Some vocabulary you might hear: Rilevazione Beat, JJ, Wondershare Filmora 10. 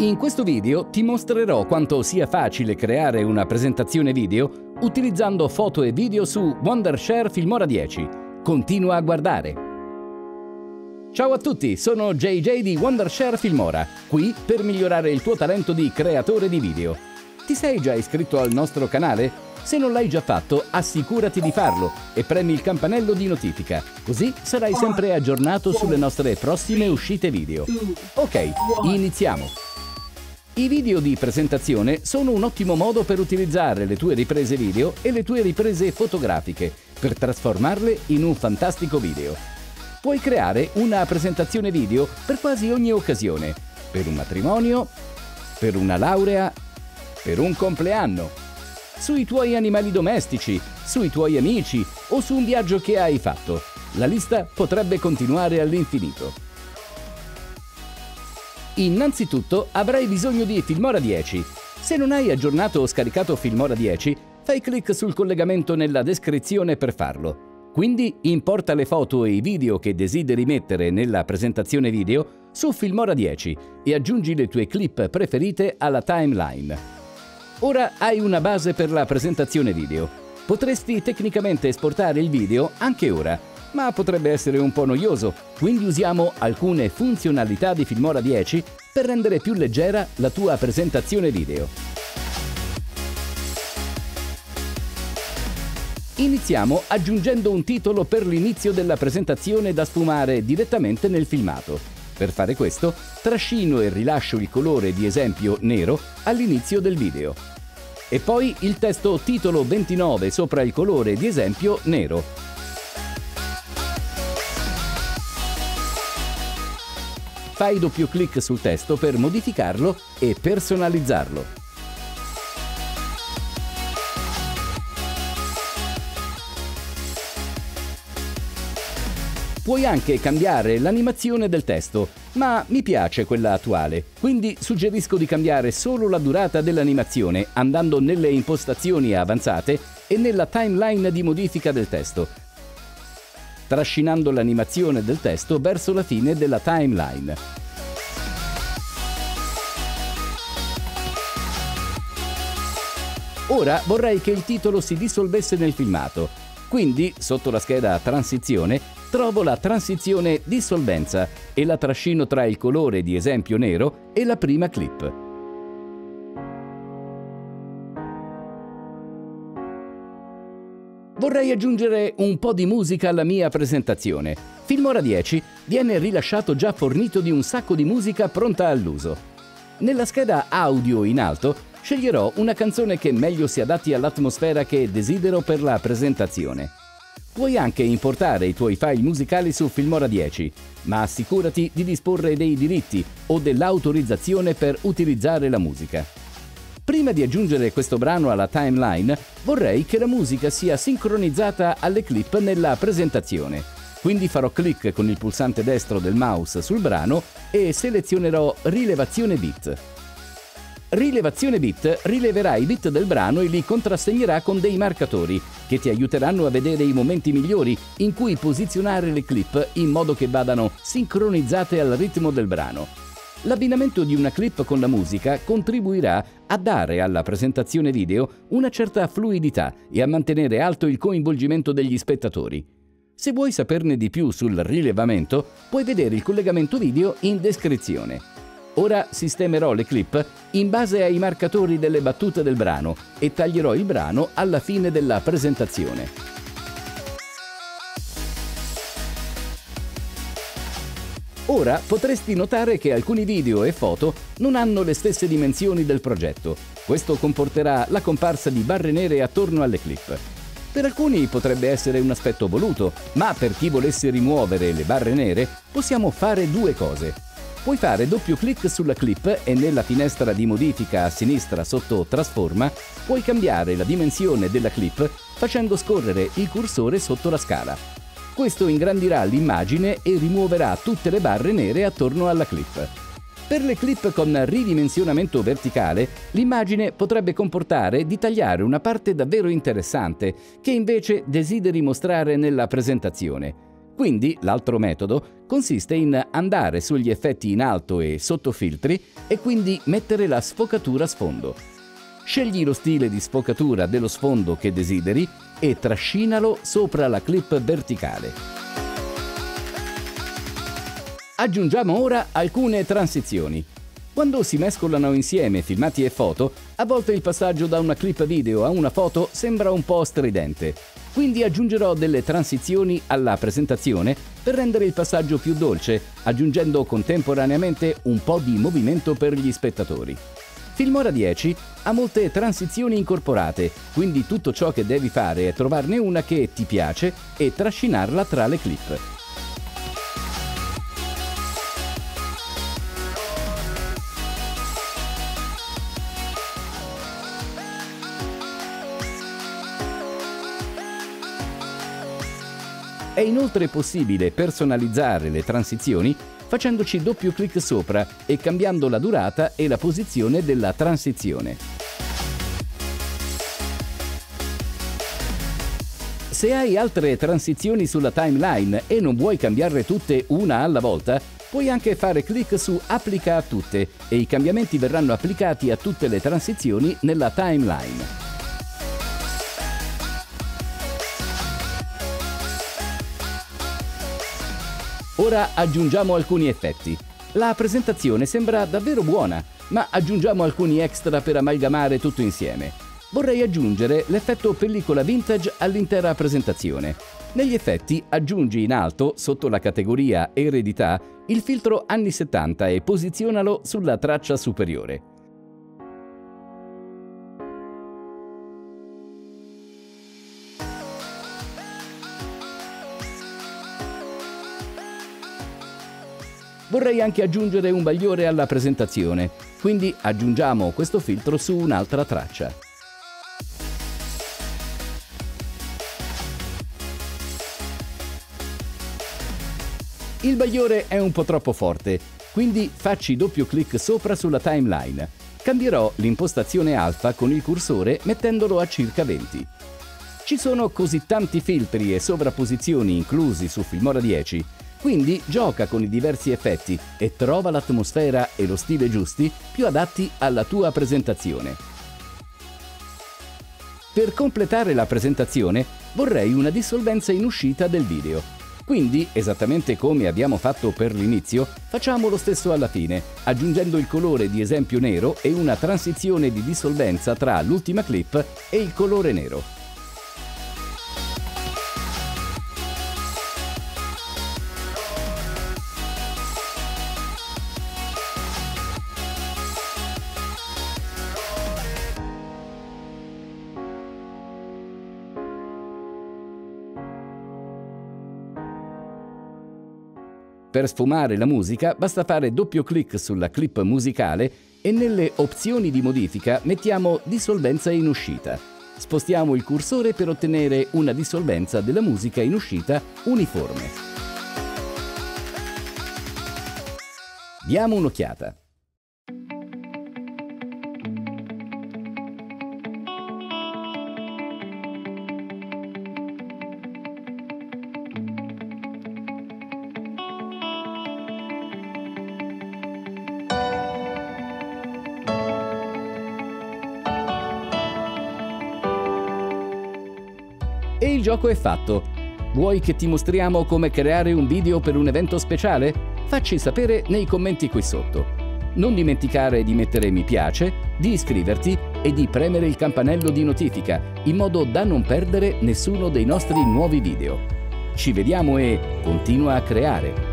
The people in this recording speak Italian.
In questo video ti mostrerò quanto sia facile creare una presentazione video utilizzando foto e video su Wondershare Filmora 10. Continua a guardare! Ciao a tutti, sono JJ di Wondershare Filmora, qui per migliorare il tuo talento di creatore di video. Ti sei già iscritto al nostro canale? Se non l'hai già fatto, assicurati di farlo e premi il campanello di notifica, così sarai sempre aggiornato sulle nostre prossime uscite video. Ok, iniziamo! I video di presentazione sono un ottimo modo per utilizzare le tue riprese video e le tue riprese fotografiche per trasformarle in un fantastico video. Puoi creare una presentazione video per quasi ogni occasione, per un matrimonio, per una laurea, per un compleanno, sui tuoi animali domestici, sui tuoi amici o su un viaggio che hai fatto. La lista potrebbe continuare all'infinito. Innanzitutto avrai bisogno di Filmora 10. Se non hai aggiornato o scaricato Filmora 10, fai clic sul collegamento nella descrizione per farlo. Quindi importa le foto e i video che desideri mettere nella presentazione video su Filmora 10 e aggiungi le tue clip preferite alla timeline. Ora hai una base per la presentazione video. Potresti tecnicamente esportare il video anche ora, ma potrebbe essere un po' noioso, quindi usiamo alcune funzionalità di Filmora 10 per rendere più leggera la tua presentazione video. Iniziamo aggiungendo un titolo per l'inizio della presentazione da sfumare direttamente nel filmato. Per fare questo, trascino e rilascio il colore di esempio nero all'inizio del video. E poi il testo titolo 29 sopra il colore di esempio nero. Fai doppio clic sul testo per modificarlo e personalizzarlo. Puoi anche cambiare l'animazione del testo, ma mi piace quella attuale, quindi suggerisco di cambiare solo la durata dell'animazione andando nelle impostazioni avanzate e nella timeline di modifica del testo, trascinando l'animazione del testo verso la fine della timeline. Ora vorrei che il titolo si dissolvesse nel filmato, quindi sotto la scheda Transizione trovo la transizione Dissolvenza e la trascino tra il colore di esempio nero e la prima clip. Vorrei aggiungere un po' di musica alla mia presentazione. Filmora 10 viene rilasciato già fornito di un sacco di musica pronta all'uso. Nella scheda audio in alto sceglierò una canzone che meglio si adatti all'atmosfera che desidero per la presentazione. Puoi anche importare i tuoi file musicali su Filmora 10, ma assicurati di disporre dei diritti o dell'autorizzazione per utilizzare la musica. Prima di aggiungere questo brano alla timeline, vorrei che la musica sia sincronizzata alle clip nella presentazione. Quindi farò clic con il pulsante destro del mouse sul brano e selezionerò Rilevazione Beat. Rilevazione Beat rileverà i beat del brano e li contrassegnerà con dei marcatori che ti aiuteranno a vedere i momenti migliori in cui posizionare le clip in modo che vadano sincronizzate al ritmo del brano. L'abbinamento di una clip con la musica contribuirà a dare alla presentazione video una certa fluidità e a mantenere alto il coinvolgimento degli spettatori. Se vuoi saperne di più sul rilevamento, puoi vedere il collegamento video in descrizione. Ora sistemerò le clip in base ai marcatori delle battute del brano e taglierò il brano alla fine della presentazione. Ora potresti notare che alcuni video e foto non hanno le stesse dimensioni del progetto. Questo comporterà la comparsa di barre nere attorno alle clip. Per alcuni potrebbe essere un aspetto voluto, ma per chi volesse rimuovere le barre nere possiamo fare due cose. Puoi fare doppio clic sulla clip e nella finestra di modifica a sinistra sotto Trasforma puoi cambiare la dimensione della clip facendo scorrere il cursore sotto la scala. Questo ingrandirà l'immagine e rimuoverà tutte le barre nere attorno alla clip. Per le clip con ridimensionamento verticale, l'immagine potrebbe comportare di tagliare una parte davvero interessante che invece desideri mostrare nella presentazione. Quindi l'altro metodo consiste in andare sugli effetti in alto e sotto filtri e quindi mettere la sfocatura sfondo. Scegli lo stile di sfocatura dello sfondo che desideri e trascinalo sopra la clip verticale. Aggiungiamo ora alcune transizioni. Quando si mescolano insieme filmati e foto, a volte il passaggio da una clip video a una foto sembra un po' stridente. Quindi aggiungerò delle transizioni alla presentazione per rendere il passaggio più dolce, aggiungendo contemporaneamente un po' di movimento per gli spettatori. Filmora 10 ha molte transizioni incorporate, quindi tutto ciò che devi fare è trovarne una che ti piace e trascinarla tra le clip. È inoltre possibile personalizzare le transizioni facendoci doppio clic sopra e cambiando la durata e la posizione della transizione. Se hai altre transizioni sulla timeline e non vuoi cambiarle tutte una alla volta, puoi anche fare clic su Applica a tutte e i cambiamenti verranno applicati a tutte le transizioni nella timeline. Ora aggiungiamo alcuni effetti. La presentazione sembra davvero buona, ma aggiungiamo alcuni extra per amalgamare tutto insieme. Vorrei aggiungere l'effetto pellicola vintage all'intera presentazione. Negli effetti aggiungi in alto, sotto la categoria Eredità, il filtro anni 70 e posizionalo sulla traccia superiore. Vorrei anche aggiungere un bagliore alla presentazione, quindi aggiungiamo questo filtro su un'altra traccia. Il bagliore è un po' troppo forte, quindi facci doppio clic sopra sulla timeline. Cambierò l'impostazione alfa con il cursore mettendolo a circa 20. Ci sono così tanti filtri e sovrapposizioni inclusi su Filmora 10, quindi gioca con i diversi effetti e trova l'atmosfera e lo stile giusti più adatti alla tua presentazione. Per completare la presentazione vorrei una dissolvenza in uscita del video. Quindi, esattamente come abbiamo fatto per l'inizio, facciamo lo stesso alla fine, aggiungendo il colore di esempio nero e una transizione di dissolvenza tra l'ultima clip e il colore nero. Per sfumare la musica basta fare doppio clic sulla clip musicale e nelle opzioni di modifica mettiamo dissolvenza in uscita. Spostiamo il cursore per ottenere una dissolvenza della musica in uscita uniforme. Diamo un'occhiata. E il gioco è fatto! Vuoi che ti mostriamo come creare un video per un evento speciale? Facci sapere nei commenti qui sotto. Non dimenticare di mettere mi piace, di iscriverti e di premere il campanello di notifica in modo da non perdere nessuno dei nostri nuovi video. Ci vediamo e continua a creare!